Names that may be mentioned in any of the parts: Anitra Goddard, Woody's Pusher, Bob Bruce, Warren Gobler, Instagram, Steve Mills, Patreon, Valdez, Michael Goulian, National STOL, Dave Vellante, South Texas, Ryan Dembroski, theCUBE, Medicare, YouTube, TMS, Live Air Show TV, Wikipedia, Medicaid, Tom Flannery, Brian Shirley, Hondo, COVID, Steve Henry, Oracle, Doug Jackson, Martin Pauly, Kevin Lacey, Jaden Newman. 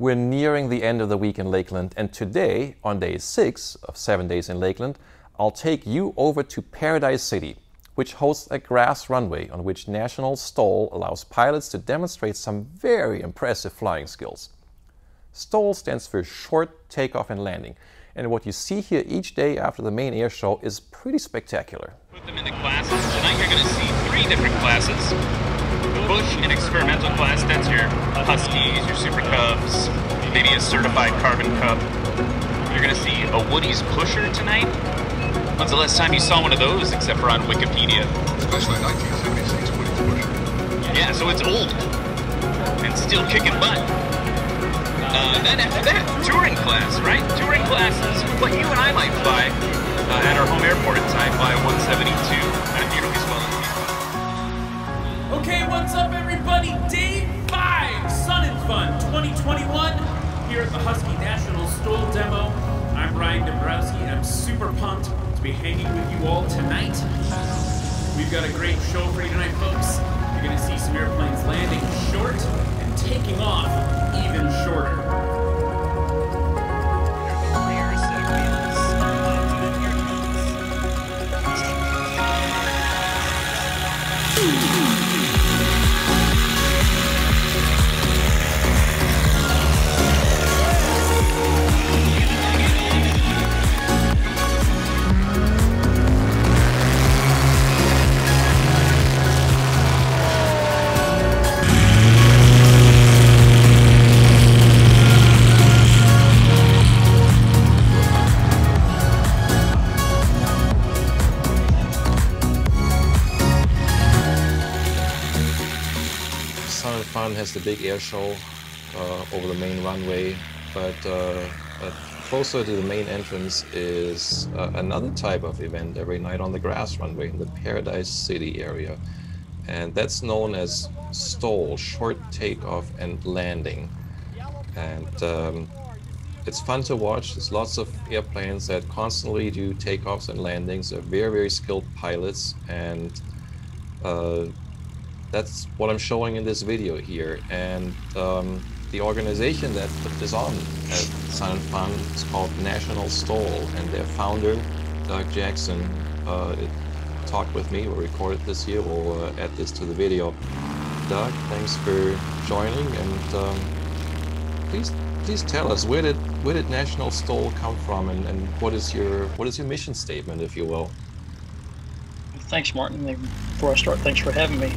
We're nearing the end of the week in Lakeland, and today, on day 6 of 7 days in Lakeland, I'll take you over to Paradise City, which hosts a grass runway on which National STOL allows pilots to demonstrate some very impressive flying skills. STOL stands for Short Takeoff and Landing, and what you see here each day after the main air show is pretty spectacular. Put them into classes. Tonight you're going to see 3 different classes. Bush and experimental class, that's your Huskies, your Super Cubs, maybe a certified Carbon Cup. You're going to see a Woody's Pusher tonight. When's the last time you saw one of those except for on Wikipedia? Especially 1976 Woody's Pusher. Yeah, so it's old and still kicking butt. Then after that, touring class, right? Touring class is what you and I might fly at our home airport at Fly 172 at Beautiful. Okay, what's up everybody? Day 5, Sun 'n Fun 2021 here at the Husky National STOL Demo. I'm Ryan Dembroski and I'm super pumped to be hanging with you all tonight. We've got a great show for you tonight, folks. You're going to see some airplanes landing short and taking off even shorter. Has the big air show over the main runway, but closer to the main entrance is another type of event every night on the grass runway in the Paradise City area, and that's known as STOL, Short Takeoff and Landing. And it's fun to watch. There's lots of airplanes that constantly do takeoffs and landings. They're very, very skilled pilots, and that's what I'm showing in this video here. And the organization that put this on at Sun 'n Fun is called National STOL, and their founder, Doug Jackson, talked with me. We recorded this here. We'll add this to the video. Doug, thanks for joining, and please tell us, where did National STOL come from, and what is your mission statement, if you will? Thanks, Martin. Before I start, thanks for having me.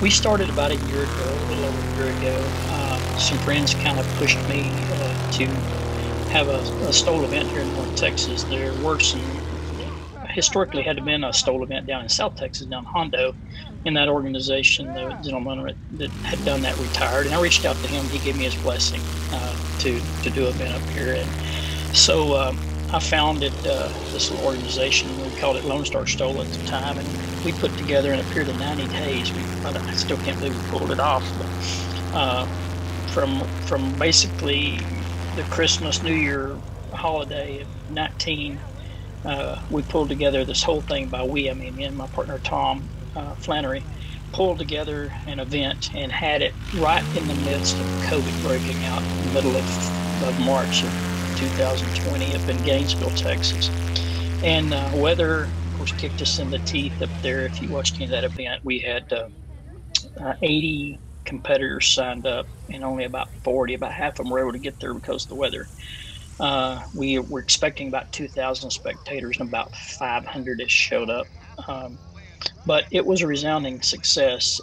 We started about a year ago, a little over a year ago. Some friends kind of pushed me to have a STOL event here in North Texas. There were some, historically had been a STOL event down in South Texas, down in Hondo. In that organization, the gentleman that had done that retired, and I reached out to him. He gave me his blessing to do an event up here. And so I founded this little organization. We called it Lone Star Stolen at the time, and we put together in a period of 90 days. I still can't believe we pulled it off. But, from basically the Christmas New Year holiday of 19, we pulled together this whole thing. By we, I mean me and my partner Tom Flannery, pulled together an event and had it right in the midst of COVID breaking out in the middle of March of 2020 up in Gainesville, Texas. And weather, of course, kicked us in the teeth up there. If you watched any of that event, we had 80 competitors signed up, and only about 40, about half of them were able to get there because of the weather. We were expecting about 2,000 spectators, and about 500-ish showed up. But it was a resounding success.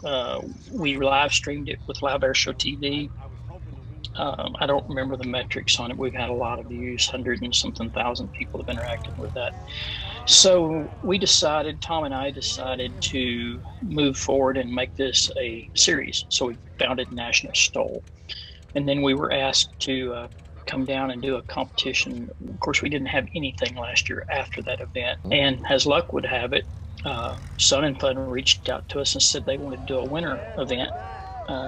We live streamed it with Live Air Show TV. I don't remember the metrics on it. We've had a lot of views, 100 and something thousand people have interacted with that. So we decided, Tom and I decided to move forward and make this a series. So we founded National STOL. And then we were asked to come down and do a competition. Of course, we didn't have anything last year after that event. And as luck would have it, Sun 'n Fun reached out to us and said they wanted to do a winter event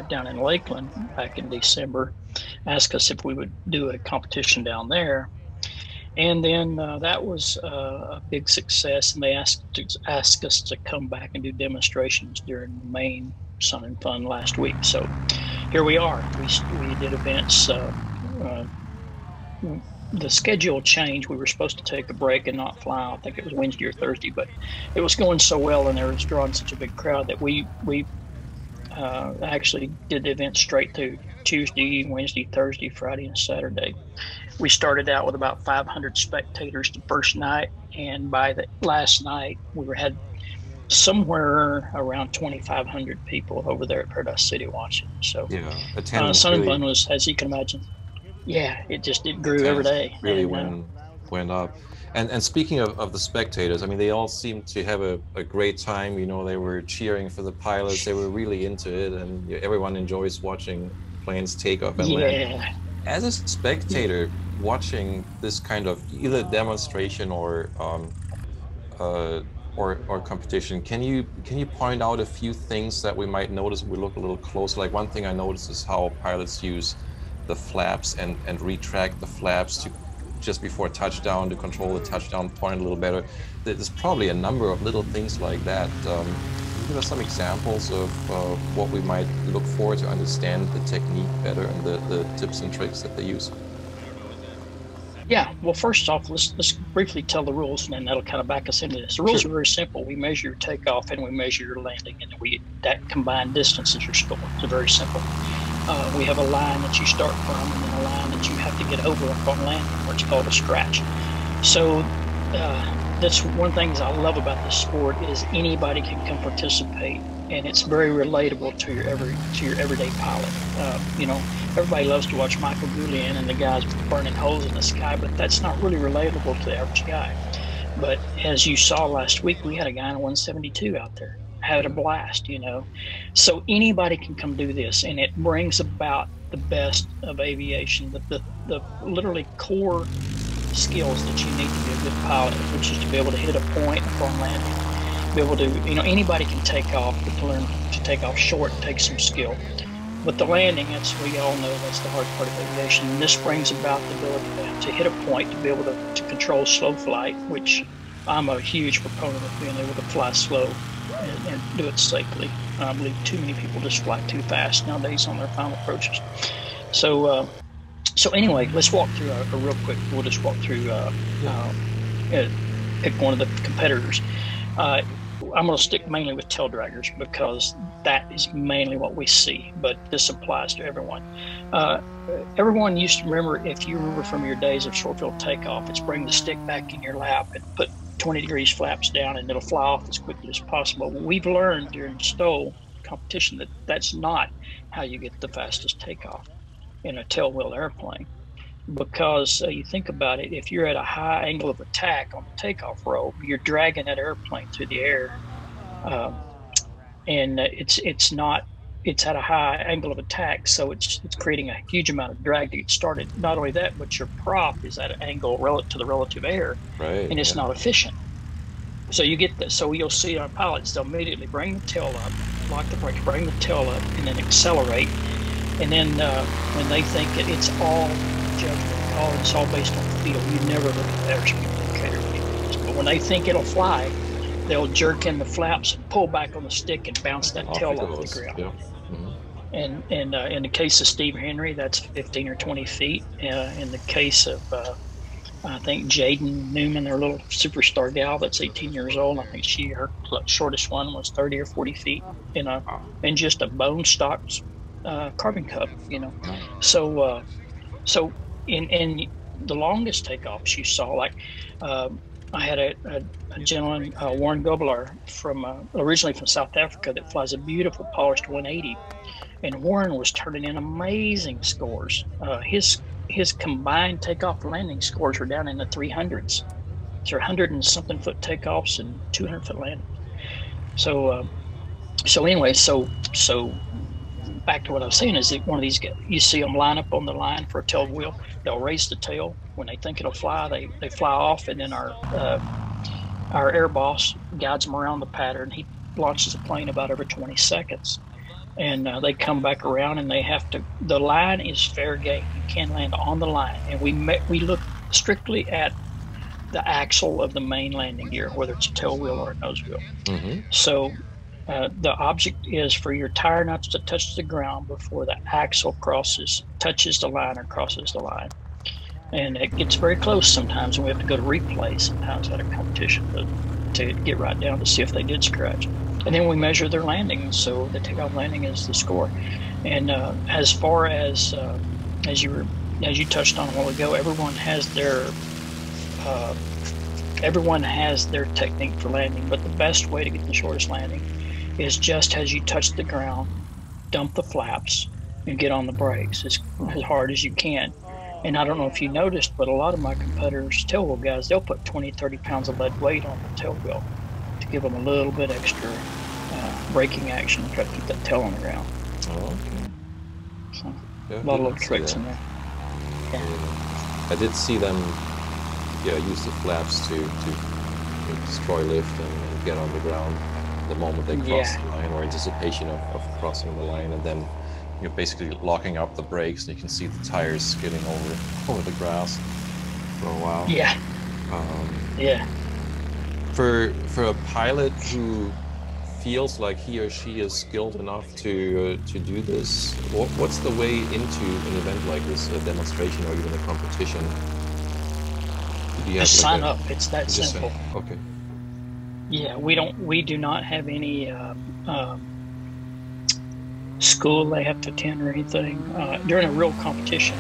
down in Lakeland back in December, asked us if we would do a competition down there. And then that was a big success, and they asked us to come back and do demonstrations during the main Sun 'n Fun last week. So here we are. We did events. The schedule changed. We were supposed to take a break and not fly. I think it was Wednesday or Thursday, but it was going so well and there was drawing such a big crowd that we actually did the event straight through Tuesday, Wednesday, Thursday, Friday, and Saturday. We started out with about 500 spectators the first night, and by the last night we had somewhere around 2,500 people over there at Paradise City watching. So yeah, Sun 'n Fun was, as you can imagine, yeah, it grew every day. Really went up. And speaking of the spectators, I mean, they all seemed to have a great time. You know, they were cheering for the pilots. They were really into it, and everyone enjoys watching planes take off and land. As a spectator watching this kind of either demonstration or competition, can you point out a few things that we might notice if we look a little closer? Like one thing I noticed is how pilots use the flaps and retract the flaps to just before touchdown to control the touchdown point a little better. There's probably a number of little things like that. Can you give us some examples of what we might look for to understand the technique better and the tips and tricks that they use? Yeah, well, first off, let's briefly tell the rules, and then that'll kind of back us into this. The rules are very simple. We measure your takeoff and we measure your landing, and that combined distance is your score. It's very simple. We have a line that you start from and then a line that you have to get over upon landing, or it's called a scratch. So that's one of the things I love about this sport is anybody can come participate, and it's very relatable to your everyday pilot. You know, everybody loves to watch Michael Goulian and the guys burning holes in the sky, but that's not really relatable to the average guy. But as you saw last week, we had a guy in 172 out there. Had a blast, you know. So anybody can come do this, and it brings about the best of aviation, the literally core skills that you need to be a good pilot, which is to be able to hit a point upon landing, be able to, you know, anybody can take off, but to learn to take off short takes some skill. But the landing, as we all know, that's the hard part of aviation. And this brings about the ability to hit a point, to be able to control slow flight, which I'm a huge proponent of being able to fly slow and do it safely. I believe too many people just fly too fast nowadays on their final approaches. So so anyway, let's walk through a real quick. We'll just walk through, pick one of the competitors. I'm going to stick mainly with tail draggers because that is mainly what we see, but this applies to everyone. Everyone used to remember, if you remember from your days of short field takeoff, it's bring the stick back in your lap and put 20 degrees flaps down and it'll fly off as quickly as possible. We've learned during STOL competition that that's not how you get the fastest takeoff in a tailwheel airplane, because you think about it, if you're at a high angle of attack on the takeoff roll, you're dragging that airplane through the air, and it's at a high angle of attack, so it's creating a huge amount of drag to get started. Not only that, but your prop is at an angle relative to the relative air, right, and it's not efficient. So you get that. So you'll see our pilots, they'll immediately bring the tail up, lock the brakes, bring the tail up, and then accelerate. And then when they think it's all judgment, it's all based on the feel. You never look at the airspeed indicator when you do this. But when they think it'll fly, they'll jerk in the flaps and pull back on the stick and bounce that tail off the ground. Yeah. And in the case of Steve Henry, that's 15 or 20 feet. In the case of, I think, Jaden Newman, their little superstar gal that's 18 years old, I think her shortest one was 30 or 40 feet in just a bone stock carbon cup, you know. So, so in the longest takeoffs you saw, like I had a gentleman, Warren Gobler, from originally from South Africa, that flies a beautiful polished 180. And Warren was turning in amazing scores. His combined takeoff landing scores were down in the 300s. So 100 and something foot takeoffs and 200 foot landings. So, so anyway, back to what I was saying is that one of these guys, you see them line up on the line for a tail wheel. They'll raise the tail when they think it'll fly. They fly off, and then our air boss guides them around the pattern. He launches a plane about every 20 seconds. And they come back around, and they have to. The line is fair game. You can land on the line, and we look strictly at the axle of the main landing gear, whether it's a tail wheel or a nose wheel. Mm-hmm. So, The object is for your tire nuts to touch the ground before the axle touches the line or crosses the line. And it gets very close sometimes, and we have to go to replay sometimes at a competition to get right down to see if they did scratch. And then we measure their landing, so the takeoff landing is the score. And as far as you touched on a while ago, everyone has their technique for landing, but the best way to get the shortest landing is just as you touch the ground, dump the flaps and get on the brakes as hard as you can. And I don't know if you noticed, but a lot of my competitors' tailwheel guys, they'll put 20, 30 pounds of lead weight on the tailwheel to give them a little bit extra braking action, try to keep that tail on the ground. Oh, okay. So, yeah, a lot of little tricks in there. Yeah. Yeah. I did see them use the flaps to destroy lift and get on the ground the moment they cross the line, or anticipation of crossing the line, and then you're basically locking up the brakes, and you can see the tires skidding over the grass for a while. Yeah. For a pilot who feels like he or she is skilled enough to do this, what's the way into an event like this, a demonstration or even a competition? Just sign up. It's that simple. Okay. Yeah, we do not have any school they have to attend or anything. During a real competition,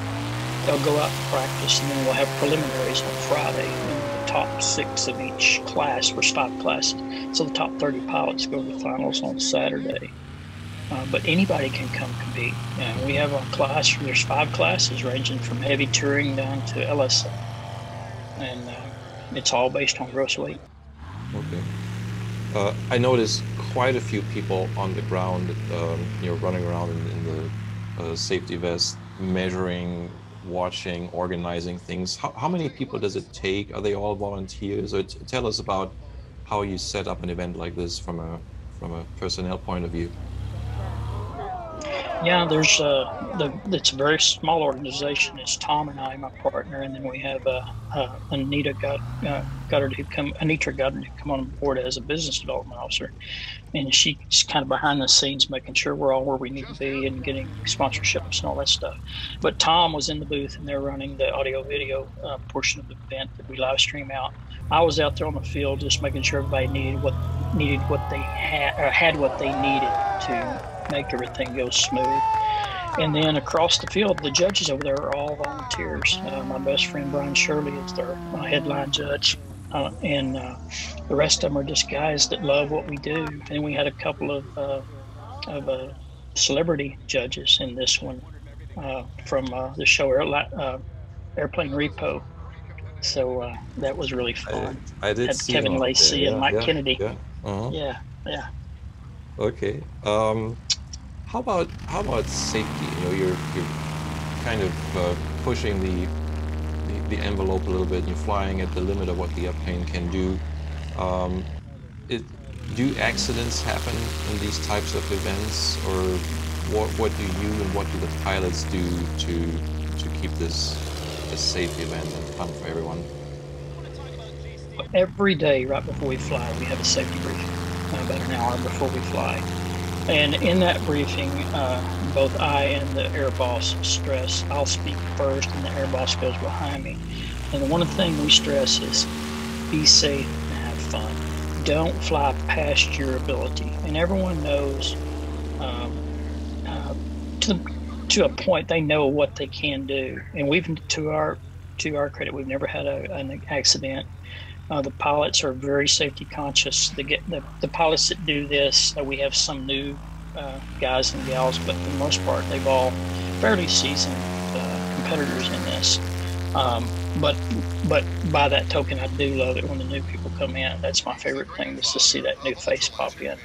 they'll go out and practice, and then we'll have preliminaries on Friday. And the top 6 of each class, there's 5 classes, so the top 30 pilots go to the finals on Saturday. But anybody can come compete. And we have a class. There's 5 classes ranging from heavy touring down to LSA. And it's all based on gross weight. Okay. I noticed quite a few people on the ground, running around in the safety vest, measuring, watching, organizing things. How many people does it take? Are they all volunteers? Or tell us about how you set up an event like this from a personnel point of view. Yeah, there's it's a very small organization. It's Tom and I, my partner, and then we have Anitra Goddard, who come on board as a business development officer, and she's kind of behind the scenes making sure we're all where we need to be and getting sponsorships and all that stuff. But Tom was in the booth, and they're running the audio-video portion of the event that we live stream out. I was out there on the field just making sure everybody had what they needed to make everything go smooth. And then across the field, the judges over there are all volunteers. My best friend Brian Shirley is their headline judge, and the rest of them are just guys that love what we do. And we had a couple of celebrity judges in this one from the show Airplane Repo. So that was really fun. I did see Kevin Lacey and Mike Kennedy. Yeah. Uh-huh. Yeah. Okay. How about safety? You're kind of pushing the envelope a little bit. You're flying at the limit of what the airplane can do. Do accidents happen in these types of events, or what do you and what do the pilots do to keep this a safe event and fun for everyone? Every day, right before we fly, we have a safety briefing. About an hour before we fly, and in that briefing both I and the air boss stress, I'll speak first and the air boss goes behind me, and the one thing we stress is be safe and have fun. Don't fly past your ability, and everyone knows to a point they know what they can do, and we've to our credit, we've never had an accident. The pilots are very safety conscious. The pilots that do this, we have some new guys and gals, but for the most part, they've all fairly seasoned competitors in this. But by that token, I do love it when the new people come in. That's my favorite thing, is to see that new face pop in.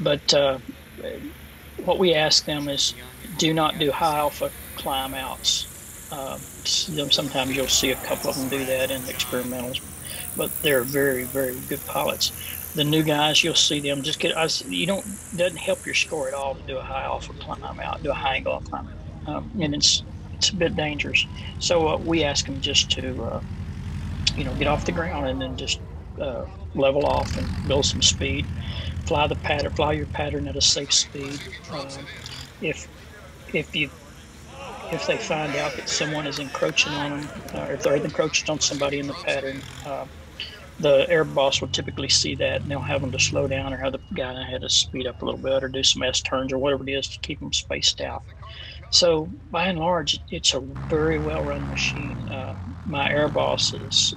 But what we ask them is, do not do high alpha climb outs. Sometimes you'll see a couple of them do that in the experimentals, but they're very, very good pilots. The new guys, you'll see them just get. Doesn't help your score at all to do a high alpha climb out, do a high angle climb out, and it's a bit dangerous. So we ask them just to, get off the ground and then just level off and build some speed. fly your pattern at a safe speed. If they find out that someone is encroaching on them, or if they're encroaching on somebody in the pattern, the air boss will typically see that, and they'll have them to slow down or have the guy ahead to speed up a little bit or do some S-turns or whatever it is to keep them spaced out. So by and large, it's a very well-run machine. My air bosses,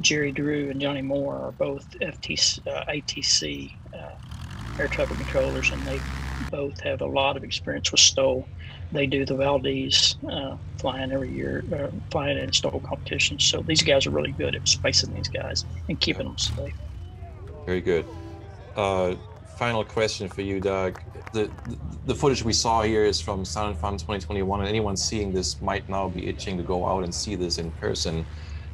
Jerry Drew and Johnny Moore, are both ATC air traffic controllers, and they both have a lot of experience with STOL. They do the Valdez flying every year, flying in STOL competitions. So these guys are really good at spacing these guys and keeping them safe. Very good. Final question for you, Doug. The footage we saw here is from Sun 'n Fun 2021, and anyone seeing this might now be itching to go out and see this in person.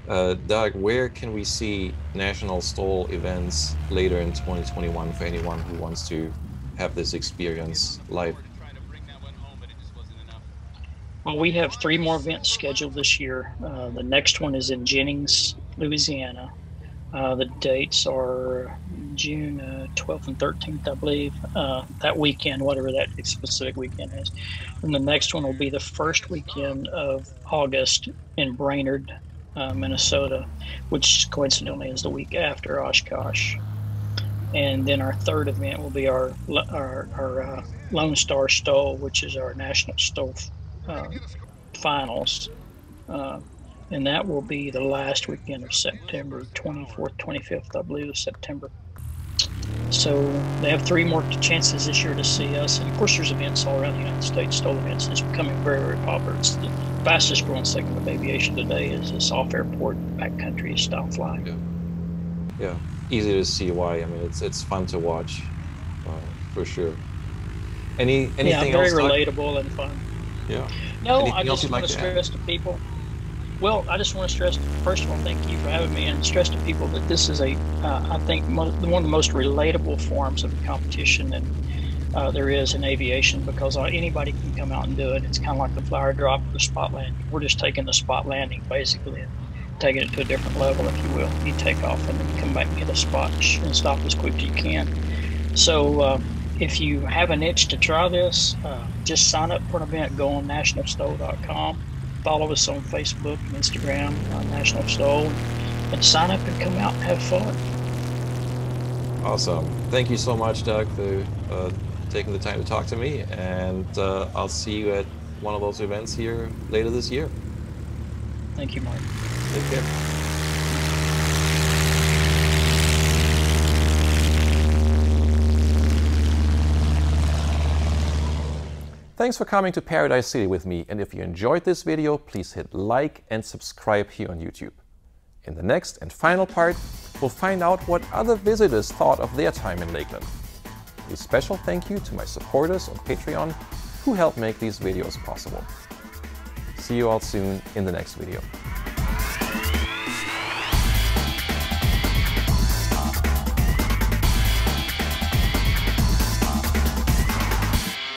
Doug, where can we see National STOL events later in 2021 for anyone who wants to have this experience live? Well, we have 3 more events scheduled this year. The next one is in Jennings, Louisiana. The dates are June 12th and 13th, I believe, that weekend, whatever that specific weekend is. And the next one will be the first weekend of August in Brainerd, Minnesota, which coincidentally is the week after Oshkosh. And then our third event will be our Lone Star STOL, which is our National STOL finals, and that will be the last weekend of September, 24th, 25th, I believe, of September. So they have 3 more chances this year to see us, and of course there's events all around the United States, STOL events, and it's becoming very, very popular. It's the fastest growing segment of aviation today is this off-airport backcountry style flying. Yeah, easy to see why. I mean, it's fun to watch, for sure. Anything else? Yeah, very relatable and fun. Yeah. No, anything I just want to stress to people. Well, I just want to stress, first of all, thank you for having me, and stress to people that this is I think, one of the most relatable forms of competition that there is in aviation, because anybody can come out and do it. It's kind of like the flyer drop, the spot landing. We're just taking the spot landing, basically, and taking it to a different level, if you will. You take off and then come back and get a spot and stop as quick as you can. So, if you have an itch to try this, just sign up for an event. Go on nationalstol.com. Follow us on Facebook and Instagram, National STOL, and sign up and come out and have fun. Awesome. Thank you so much, Doug, for taking the time to talk to me. And I'll see you at one of those events here later this year. Thank you, Mark. Take care. Thanks for coming to Paradise City with me, and if you enjoyed this video, please hit like and subscribe here on YouTube. In the next and final part, we'll find out what other visitors thought of their time in Lakeland. A special thank you to my supporters on Patreon who help make these videos possible. See you all soon in the next video.